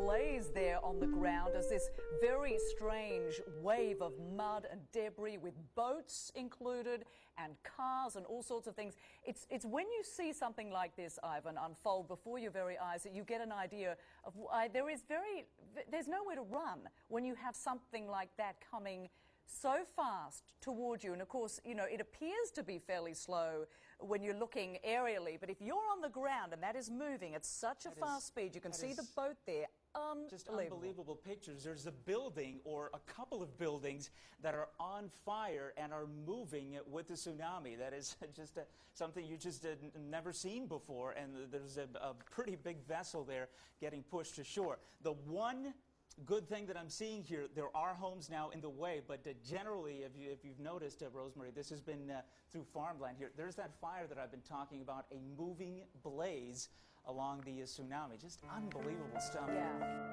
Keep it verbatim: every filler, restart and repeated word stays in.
blaze there on the ground as this very strange wave of mud and debris with boats included and cars and all sorts of things. It's, it's when you see something like this, Ivan, unfold before your very eyes that you get an idea of why there is very, there's nowhere to run when you have something like that coming so fast toward you. And of course, you know, it appears to be fairly slow when you're looking aerially, but if you're on the ground and that is moving at such a fast speed, you can see the boat there. Unbelievable. Just unbelievable pictures. There's a building or a couple of buildings that are on fire and are moving with the tsunami. That is just a, something you just had never seen before, and there's a, a pretty big vessel there getting pushed to shore. The one good thing that I'm seeing here, there are homes now in the way, but uh, generally, if, you, if you've noticed, uh, Rosemary, this has been uh, through farmland here. There's that fire that I've been talking about, a moving blaze along the uh, tsunami. Just unbelievable stuff. Yeah.